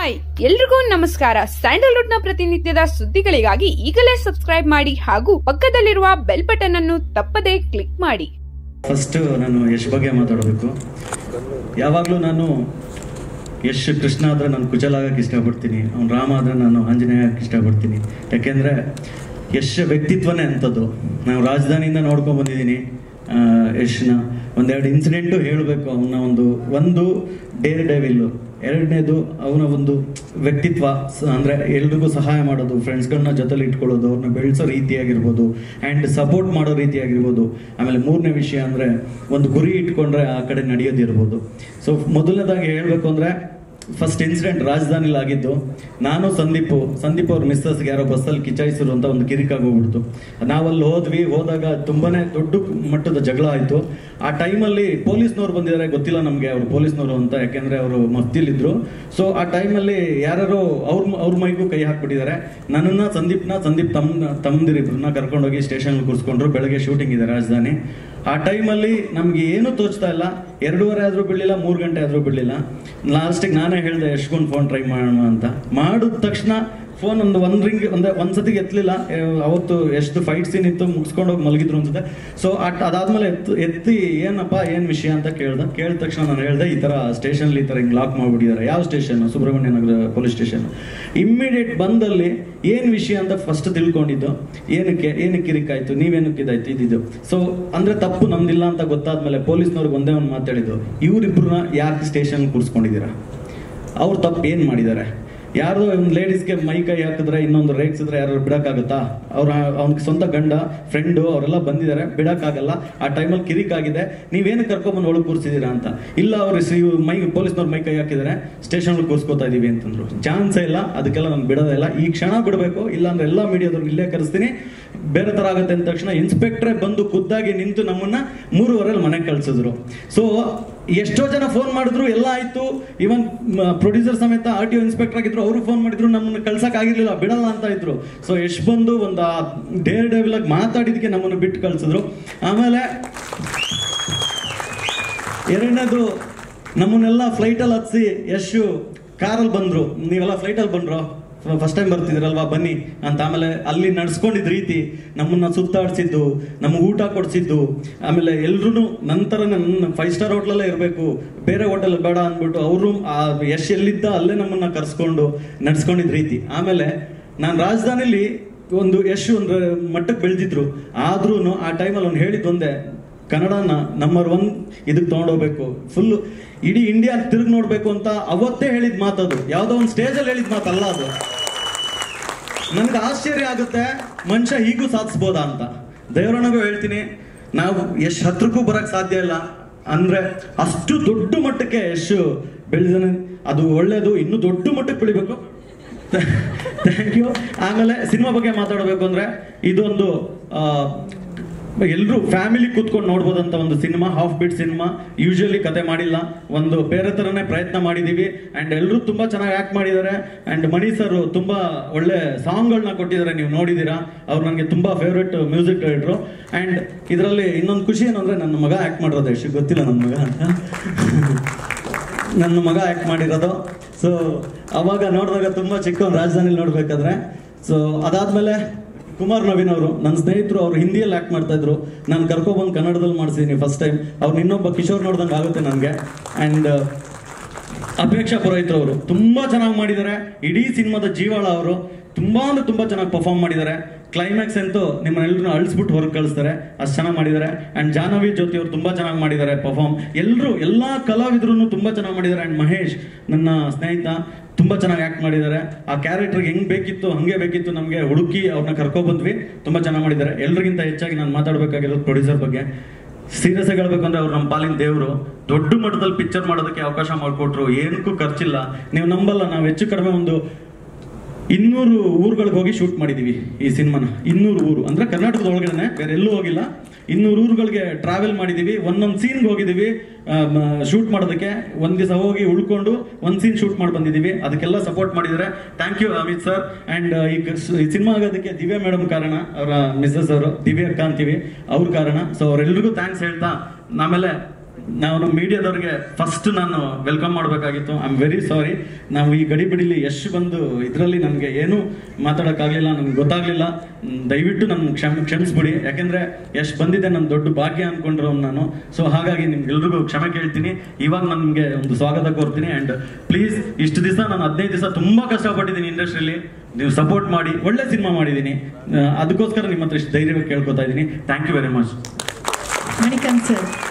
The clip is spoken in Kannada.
ಹಾಯ್ ಎಲ್ರಿಗೂ ನಮಸ್ಕಾರ. ಸ್ಯಾಂಡಲ್ವುಡ್ ನ ಪ್ರತಿನಿತ್ಯದ ಸುದ್ದಿಗಳಿಗಾಗಿ ಈಗಲೇ ಸಬ್ಸ್ಕ್ರೈಬ್ ಮಾಡಿ ಹಾಗೂ ಪಕ್ಕದಲ್ಲಿರುವ ಬೆಲ್ ಬಟನ್ ಅನ್ನು ತಪ್ಪದೇ ಕ್ಲಿಕ್ ಮಾಡಿ. ಫಸ್ಟ್ ನಾನು ಯಶ್ ಬಗ್ಗೆ ಮಾತಾಡಬೇಕು. ಯಾವಾಗಲೂ ನಾನು ಯಶ್ ಕೃಷ್ಣ ಆದ್ರೆ ನಾನು ಕುಚಲ ಆಗಕ್ಕೆ ಇಷ್ಟಪಡ್ತೀನಿ, ಅವ್ನು ರಾಮ ಆದ್ರೆ ನಾನು ಆಂಜನೇಯ ಆಗಕ್ಕೆ ಇಷ್ಟಪಡ್ತೀನಿ. ಯಾಕೆಂದ್ರೆ ಯಶ್ ವ್ಯಕ್ತಿತ್ವನೇ ಅಂಥದ್ದು. ನಾವು ರಾಜಧಾನಿಯಿಂದ ನೋಡ್ಕೊಂಡು ಬಂದಿದ್ದೀನಿ ಯಶ್ನ. ಒಂದೆರಡು ಇನ್ಸಿಡೆಂಟು ಹೇಳಬೇಕು. ಅವನ ಒಂದು ಡೇರ್ ಡೇವಿಲ್ಲು, ಎರಡನೇದು ಅವನ ಒಂದು ವ್ಯಕ್ತಿತ್ವ, ಅಂದರೆ ಎಲ್ರಿಗೂ ಸಹಾಯ ಮಾಡೋದು, ಫ್ರೆಂಡ್ಸ್ಗಳನ್ನ ಜೊತೆಲಿ ಇಟ್ಕೊಳ್ಳೋದು, ಅವ್ರನ್ನ ಬೆಳೆಸೋ ರೀತಿಯಾಗಿರ್ಬೋದು ಆ್ಯಂಡ್ ಸಪೋರ್ಟ್ ಮಾಡೋ ರೀತಿಯಾಗಿರ್ಬೋದು. ಆಮೇಲೆ ಮೂರನೇ ವಿಷಯ ಅಂದರೆ ಒಂದು ಗುರಿ ಇಟ್ಕೊಂಡ್ರೆ ಆ ಕಡೆ ನಡೆಯೋದಿರ್ಬೋದು. ಸೊ ಮೊದಲನೇದಾಗಿ ಹೇಳಬೇಕು ಅಂದರೆ ಫಸ್ಟ್ ಇನ್ಸಿಡೆಂಟ್ ರಾಜಧಾನಿಲಿ ಆಗಿದ್ದು, ನಾನು ಸಂದೀಪ್ ಅವ್ರ ಮಿಸ್ಸಸ್ಗೆ ಯಾರೋ ಬಸ್ಸಲ್ಲಿ ಕಿಚಾಯಿಸಿರು ಅಂತ ಒಂದು ಕಿರಿಕಾಗಿ ಹೋಗ್ಬಿಡ್ತು. ನಾವಲ್ಲಿ ಹೋದಾಗ ತುಂಬಾ ದೊಡ್ಡ ಮಟ್ಟದ ಜಗಳ ಆಯಿತು. ಆ ಟೈಮಲ್ಲಿ ಪೊಲೀಸ್ನವ್ರು ಬಂದಿದ್ದಾರೆ, ಗೊತ್ತಿಲ್ಲ ನಮಗೆ ಅವರು ಪೊಲೀಸ್ನವರು ಅಂತ, ಯಾಕೆಂದರೆ ಅವರು ಮಫ್ತಿಲಿದ್ರು. ಸೊ ಆ ಟೈಮಲ್ಲಿ ಯಾರ್ಯಾರೋ ಅವ್ರ ಮೈಗೂ ಕೈ ಹಾಕಿಬಿಟ್ಟಿದ್ದಾರೆ. ನನ್ನನ್ನು ಸಂದೀಪ್ ತಮ್ಮದಿರಿಬ್ಬರನ್ನ ಕರ್ಕೊಂಡೋಗಿ ಸ್ಟೇಷನ್ಗೆ ಕೂರಿಸ್ಕೊಂಡ್ರು. ಬೆಳಗ್ಗೆ ಶೂಟಿಂಗ್ ಇದೆ ರಾಜಧಾನಿ. ಆ ಟೈಮಲ್ಲಿ ನಮಗೆ ಏನೂ ತೋಚ್ತಾ ಇಲ್ಲ. 2:30 ಆದರೂ ಬಿಡಲಿಲ್ಲ, 3 ಗಂಟೆ ಆದರೂ ಬಿಡಲಿಲ್ಲ. ಲಾಸ್ಟಿಗೆ ನಾನೇ ಹೇಳಿದೆ ಯಶ್ಗೊಂದು ಫೋನ್ ಟ್ರೈ ಮಾಡೋಣ ಅಂತ. ಮಾಡಿದ ತಕ್ಷಣ ಫೋನ್ ಒಂದ್ಸತಿಗೆ ಎತ್ತಲಿಲ್ಲ. ಅವತ್ತು ಎಷ್ಟು ಫೈಟ್ ಸೀನ್ ಇತ್ತು, ಮುಗಿಸ್ಕೊಂಡೋಗಿ ಮಲಗಿದ್ರು ಅನ್ಸುತ್ತೆ. ಸೊ ಅದಾದ್ಮೇಲೆ ಎತ್ತಿ ಏನಪ್ಪಾ ಏನು ವಿಷಯ ಅಂತ ಕೇಳಿದ ತಕ್ಷಣ ನಾನು ಹೇಳಿದೆ, ಈ ಥರ ಸ್ಟೇಷನ್ಲಿ ಈ ಥರ ಹಿಂಗೆ ಲಾಕ್ ಮಾಡಿಬಿಟ್ಟಿದ್ದಾರೆ. ಯಾವ station? Subramanya Nagar police station. Immediate ಬಂದಲ್ಲಿ ಏನು ವಿಷಯ ಅಂತ ಫಸ್ಟ್ ತಿಳ್ಕೊಂಡಿದ್ದು, ಏನಕ್ಕೆ ಕಿರಿಕಾಯ್ತು, ನೀವೇನಕ್ಕೆ ಇದಾಯ್ತು ಇದ್ದಿದ್ದು. ಸೊ ಅಂದರೆ ತಪ್ಪು ನಮ್ದಿಲ್ಲ ಅಂತ ಗೊತ್ತಾದ್ಮೇಲೆ ಪೊಲೀಸ್ನವ್ರಿಗೆ ಒಂದೇ ಒಂದು ಮಾತಾಡಿದ್ದು, ಇವರಿಬ್ಬರನ್ನ ಯಾಕೆ ಸ್ಟೇಷನ್ ಕೂರಿಸ್ಕೊಂಡಿದ್ದೀರಾ? ಅವ್ರು ತಪ್ಪು ಏನು ಮಾಡಿದ್ದಾರೆ? ಯಾರೋ ಒಂದು ಲೇಡೀಸ್ಗೆ ಮೈ ಕೈ ಹಾಕಿದ್ರೆ, ಇನ್ನೊಂದು ರೇಗಿಸಿದ್ರೆ ಯಾರು ಬಿಡೋಕ್ಕಾಗತ್ತಾ? ಅವ್ನಿಗೆ ಸ್ವಂತ ಗಂಡ, ಫ್ರೆಂಡು ಅವರೆಲ್ಲ ಬಂದಿದ್ದಾರೆ, ಬಿಡೋಕ್ಕಾಗಲ್ಲ. ಆ ಟೈಮಲ್ಲಿ ಕಿರಿಕಾಗಿದೆ. ನೀವೇನು ಕರ್ಕೊಂಬಂದು ಒಳಗೆ ಕೂರಿಸಿದ್ದೀರಾ ಅಂತ. ಇಲ್ಲ, ಅವರು ಪೊಲೀಸ್ನವ್ರು ಮೈ ಕೈ ಹಾಕಿದ್ದಾರೆ, ಸ್ಟೇಷನ್ಗೆ ಕೂರಿಸ್ಕೊತಾ ಇದ್ದೀವಿ ಅಂತಂದ್ರು. ಚಾನ್ಸೇ ಇಲ್ಲ, ಅದಕ್ಕೆಲ್ಲ ನಾನು ಬಿಡೋದೇ ಇಲ್ಲ. ಈ ಕ್ಷಣ ಬಿಡಬೇಕು, ಇಲ್ಲಾಂದ್ರೆ ಎಲ್ಲ ಮೀಡಿಯಾದವ್ರಿಗೆ ಇಲ್ಲೇ ಕರೆಸ್ತೀನಿ, ಬೇರೆ ಥರ ಆಗುತ್ತೆ ಅಂದ ತಕ್ಷಣ ಇನ್ಸ್ಪೆಕ್ಟ್ರೇ ಬಂದು ಖುದ್ದಾಗಿ ನಿಂತು ನಮ್ಮನ್ನು 3:15 ಮನೆಗೆ ಕಳಿಸಿದ್ರು. ಸೊ ಎಷ್ಟೋ ಜನ ಫೋನ್ ಮಾಡಿದ್ರು, ಎಲ್ಲ ಆಯಿತು. ಈವನ್ ಪ್ರೊಡ್ಯೂಸರ್ ಸಮೇತ RTO ಇನ್ಸ್ಪೆಕ್ಟರ್ ಆಗಿದ್ರು, ಅವರು ಫೋನ್ ಮಾಡಿದ್ರು, ನಮ್ಮನ್ನು ಕಳ್ಸೋಕ್ಕಾಗಿರಲಿಲ್ಲ, ಬಿಡಲ್ಲ ಅಂತ ಇದ್ರು. ಸೊ ಯಶ್ ಬಂದು ಒಂದು ಡೇರ್ ಡೇವಿಲ್ ಆಗಿ ಮಾತಾಡಿದಕ್ಕೆ ನಮ್ಮನ್ನು ಬಿಟ್ಟು ಕಳಿಸಿದ್ರು. ಆಮೇಲೆ ಎರಡನೇದು, ನಮ್ಮನ್ನೆಲ್ಲ ಫ್ಲೈಟಲ್ಲಿ ಹತ್ಸಿ ಯಶು ಕಾರಲ್ಲಿ ಬಂದರು. ನೀವೆಲ್ಲ ಫ್ಲೈಟಲ್ಲಿ ಬಂದ್ರು, ಫಸ್ಟ್ ಟೈಮ್ ಬರ್ತಿದ್ರಲ್ವಾ, ಬನ್ನಿ ಅಂತ. ಆಮೇಲೆ ಅಲ್ಲಿ ನಡ್ಸ್ಕೊಂಡಿದ್ದ ರೀತಿ, ನಮ್ಮನ್ನ ಸುತ್ತಾಡಿಸಿದ್ದು, ನಮ್ಗೆ ಊಟ ಕೊಡಿಸಿದ್ದು, ಆಮೇಲೆ ಎಲ್ಲರೂ ನಂತರ ನನ್ನ 5 ಸ್ಟಾರ್ ಹೋಟ್ಲಲ್ಲೇ ಇರಬೇಕು, ಬೇರೆ ಹೋಟೆಲ್ ಬೇಡ ಅಂದ್ಬಿಟ್ಟು ಅವರು ಯಶ್ ಎಲ್ಲಿದ್ದ ಅಲ್ಲೇ ನಮ್ಮನ್ನ ಕರ್ಸ್ಕೊಂಡು ನಡ್ಸ್ಕೊಂಡಿದ್ದ ರೀತಿ. ಆಮೇಲೆ ನಾನು ರಾಜಧಾನಿಲಿ ಒಂದು ಯಶ್ ಒಂದು ಮಟ್ಟಕ್ಕೆ ಬೆಳೆದಿದ್ರು. ಆದ್ರೂ ಆ ಟೈಮಲ್ಲಿ ಅವ್ನು ಹೇಳಿದ್ದೊಂದೇ, ಕನ್ನಡನ ನಂಬರ್ 1 ಇದಕ್ಕೆ ತೊಗೊಂಡೋಗ್ಬೇಕು, ಫುಲ್ ಇಡೀ ಇಂಡಿಯಾ ತಿರುಗಿ ನೋಡ್ಬೇಕು ಅಂತ ಅವತ್ತೇ ಹೇಳಿದ ಮಾತದು. ಯಾವುದೋ ಒಂದು ಸ್ಟೇಜಲ್ಲಿ ಹೇಳಿದ ಮಾತಲ್ಲ ಅದು. ನನ್ಗೆ ಆಶ್ಚರ್ಯ ಆಗುತ್ತೆ, ಮನುಷ್ಯ ಹೀಗೂ ಸಾಧಿಸ್ಬೋದಾ ಅಂತ. ದೇವರೊಣಗೂ ಹೇಳ್ತೀನಿ, ನಾವು ಯಶ್ ಹತ್ರಕ್ಕೂ ಬರಕ್ಕೆ ಸಾಧ್ಯ ಇಲ್ಲ. ಅಂದರೆ ಅಷ್ಟು ದೊಡ್ಡ ಮಟ್ಟಕ್ಕೆ ಯಶ್ ಬೆಳೆದ, ಅದು ಒಳ್ಳೆಯದು. ಇನ್ನೂ ದೊಡ್ಡ ಮಟ್ಟಕ್ಕೆ ಬೆಳಿಬೇಕು. Thank you. ಆಮೇಲೆ ಸಿನಿಮಾ ಬಗ್ಗೆ ಮಾತಾಡಬೇಕು ಅಂದರೆ, ಇದೊಂದು ಎಲ್ಲರೂ ಫ್ಯಾಮಿಲಿ ಕೂತ್ಕೊಂಡು ನೋಡ್ಬೋದಂತ ಒಂದು cinema, half beat cinema. Usually ಕತೆ ಮಾಡಿಲ್ಲ, ಒಂದು ಬೇರೆ ಥರನೇ ಪ್ರಯತ್ನ ಮಾಡಿದ್ದೀವಿ. ಆ್ಯಂಡ್ ಎಲ್ಲರೂ ತುಂಬ ಚೆನ್ನಾಗಿ ಆ್ಯಕ್ಟ್ ಮಾಡಿದ್ದಾರೆ. ಆ್ಯಂಡ್ ಮಣಿ ಸರ್ ತುಂಬ ಒಳ್ಳೆ ಸಾಂಗ್ಗಳನ್ನ ಕೊಟ್ಟಿದ್ದಾರೆ, ನೀವು ನೋಡಿದ್ದೀರಾ. ಅವ್ರು ನನಗೆ ತುಂಬ ಫೇವ್ರೆಟ್ ಮ್ಯೂಸಿಕ್ ಡೈರೆಕ್ಟ್ರು. ಆ್ಯಂಡ್ ಇದರಲ್ಲಿ ಇನ್ನೊಂದು ಖುಷಿ ಏನಂದರೆ, ನನ್ನ ಮಗ ಆ್ಯಕ್ಟ್ ಮಾಡಿರೋದು. ಎಷ್ಟು ಗೊತ್ತಿಲ್ಲ ನನ್ನ ಮಗ ಅಂತ, ನನ್ನ ಮಗ ಆ್ಯಕ್ಟ್ ಮಾಡಿರೋದು. ಸೊ ಅವಾಗ ನೋಡಿದಾಗ ತುಂಬ ಚಿಕ್ಕ ಒಂದು ರಾಜಧಾನಿಲಿ ನೋಡಬೇಕಾದ್ರೆ. ಸೊ ಅದಾದಮೇಲೆ ಕುಮಾರ್ ನವೀನ್ ಅವರು ನನ್ನ ಸ್ನೇಹಿತರು, ಅವರು ಹಿಂದಿಯಲ್ಲಿ ಆ್ಯಕ್ಟ್ ಮಾಡ್ತಾಯಿದ್ರು. ನಾನು ಕರ್ಕೊಬಂದು ಕನ್ನಡದಲ್ಲಿ ಮಾಡಿಸಿದ್ದೀನಿ ಫಸ್ಟ್ ಟೈಮ್. ಅವ್ರು ಇನ್ನೊಬ್ಬ ಕಿಶೋರ್ ನೋಡ್ದಂಗೆ ಆಗುತ್ತೆ ನನಗೆ. ಆ್ಯಂಡ್ ಅಪೇಕ್ಷಾ ಪುರೋಹಿತ್ರು ಅವರು ತುಂಬ ಚೆನ್ನಾಗಿ ಮಾಡಿದ್ದಾರೆ. ಇಡೀ ಸಿನಿಮಾದ ಜೀವಾಳ ಅವರು. ತುಂಬ ಚೆನ್ನಾಗಿ ಪರ್ಫಾರ್ಮ್ ಮಾಡಿದ್ದಾರೆ. ಕ್ಲೈಮ್ಯಾಕ್ಸ್ ಅಂತೂ ನಿಮ್ಮನ್ನೆಲ್ಲರೂ ಅಳಿಸ್ಬಿಟ್ಟು ಹೊರಗೆ ಕಳಿಸ್ತಾರೆ, ಅಷ್ಟು ಚೆನ್ನಾಗಿ ಮಾಡಿದ್ದಾರೆ. ಆ್ಯಂಡ್ ಜಾಹ್ನವಿ ಜ್ಯೋತಿ ಅವರು ತುಂಬ ಚೆನ್ನಾಗಿ ಮಾಡಿದ್ದಾರೆ ಪರ್ಫಾರ್ಮ್. ಎಲ್ಲರೂ ಎಲ್ಲ ಕಲಾವಿದ್ರು ತುಂಬ ಚೆನ್ನಾಗಿ ಮಾಡಿದ್ದಾರೆ. ಆ್ಯಂಡ್ ಮಹೇಶ್ ನನ್ನ ಸ್ನೇಹಿತ ತುಂಬ ಚೆನ್ನಾಗಿ ಆ್ಯಕ್ಟ್ ಮಾಡಿದ್ದಾರೆ. ಆ ಕ್ಯಾರೆಕ್ಟರ್ಗೆ ಹೆಂಗೆ ಬೇಕಿತ್ತು ಹಾಗೆ ಬೇಕಿತ್ತು ನಮಗೆ ಹುಡುಕಿ ಅವ್ರನ್ನ ಕರ್ಕೊಬಂದ್ವಿ. ತುಂಬ ಚೆನ್ನಾಗಿ ಮಾಡಿದ್ದಾರೆ. ಎಲ್ಲರಿಗಿಂತ ಹೆಚ್ಚಾಗಿ ನಾನು ಮಾತಾಡಬೇಕಾಗಿರೋದು ಪ್ರೊಡ್ಯೂಸರ್ ಬಗ್ಗೆ. ಸೀರಿಯಸ್ ಆಗಿ ಹೇಳ್ಬೇಕಂದ್ರೆ, ಅವ್ರು ನಮ್ಮ ಪಾಲಿನ ದೇವರು. ದೊಡ್ಡ ಮಟ್ಟದಲ್ಲಿ ಪಿಕ್ಚರ್ ಮಾಡೋದಕ್ಕೆ ಅವಕಾಶ ಮಾಡಿಕೊಟ್ರು, ಏನಕ್ಕೂ ಖರ್ಚಿಲ್ಲ. ನೀವು ನಂಬಲ್ಲ, ನಾವು ಹೆಚ್ಚು ಕಡಿಮೆ ಒಂದು 200 ಊರುಗಳಿಗೆ ಹೋಗಿ ಶೂಟ್ ಮಾಡಿದ್ದೀವಿ ಈ ಸಿನಿಮಾನ. 200 ಊರು ಅಂದರೆ ಕರ್ನಾಟಕದ ಒಳಗಡೆ, ಬೇರೆ ಎಲ್ಲೂ ಹೋಗಿಲ್ಲ. 200 ಊರುಗಳಿಗೆ ಟ್ರಾವೆಲ್ ಮಾಡಿದ್ದೀವಿ. ಒಂದೊಂದು ಸೀನ್ಗೆ ಹೋಗಿದ್ದೀವಿ ಶೂಟ್ ಮಾಡೋದಕ್ಕೆ. ಒಂದು ದಿವಸ ಹೋಗಿ ಉಳ್ಕೊಂಡು ಒಂದು ಸೀನ್ ಶೂಟ್ ಮಾಡಿ ಬಂದಿದ್ದೀವಿ. ಅದಕ್ಕೆಲ್ಲ ಸಪೋರ್ಟ್ ಮಾಡಿದ್ದಾರೆ. Thank you Amit sir. And ಈ ಸಿನಿಮಾ ಆಗೋದಕ್ಕೆ ದಿವ್ಯಾ ಮೇಡಮ್ ಕಾರಣ, ಅವರ ಮಿಸ್ಸಸ್ ಅವರು ದಿವ್ಯಾ ಅಕ್ಕ ಅಂತೀವಿ, ಅವ್ರ ಕಾರಣ. ಸೊ ಅವರೆಲ್ರಿಗೂ ಥ್ಯಾಂಕ್ಸ್ ಹೇಳ್ತಾ ಆಮೇಲೆ ನಾನು ಮೀಡಿಯಾದವ್ರಿಗೆ ಫಸ್ಟ್ ನಾನು ವೆಲ್ಕಮ್ ಮಾಡಬೇಕಾಗಿತ್ತು. I am very sorry. ನಾವು ಈ ಗಡಿಬಿಡಿಲಿ ಯಶ್ ಬಂದು ಇದರಲ್ಲಿ ನನಗೆ ಏನೂ ಮಾತಾಡೋಕ್ಕಾಗಲಿಲ್ಲ, ನನಗೆ ಗೊತ್ತಾಗಲಿಲ್ಲ. ದಯವಿಟ್ಟು ನಮ್ಗೆ ಕ್ಷಮಿಸ್ಬಿಡಿ. ಯಾಕೆಂದರೆ ಯಶ್ ಬಂದಿದೆ ನನ್ನ ದೊಡ್ಡ ಭಾಗ್ಯ ಅಂದ್ಕೊಂಡಿರೋ ನಾನು. ಸೊ ಹಾಗಾಗಿ ನಿಮ್ಗೆಲ್ರಿಗೂ ಕ್ಷಮೆ ಕೇಳ್ತೀನಿ. ಇವಾಗ ನನಗೆ ಒಂದು ಸ್ವಾಗತ ಕೋರ್ತೀನಿ. ಆ್ಯಂಡ್ ಪ್ಲೀಸ್, ಇಷ್ಟು ದಿವಸ ನಾನು 15 ದಿವಸ ತುಂಬ ಕಷ್ಟಪಟ್ಟಿದ್ದೀನಿ ಇಂಡಸ್ಟ್ರಿಯಲ್ಲಿ. ನೀವು ಸಪೋರ್ಟ್ ಮಾಡಿ, ಒಳ್ಳೆ ಸಿನಿಮಾ ಮಾಡಿದ್ದೀನಿ. ಅದಕ್ಕೋಸ್ಕರ ನಿಮ್ಮ ಹತ್ರ ಇಷ್ಟು ಧೈರ್ಯವಾಗಿ ಕೇಳ್ಕೊತಾ ಇದ್ದೀನಿ. Thank you very much.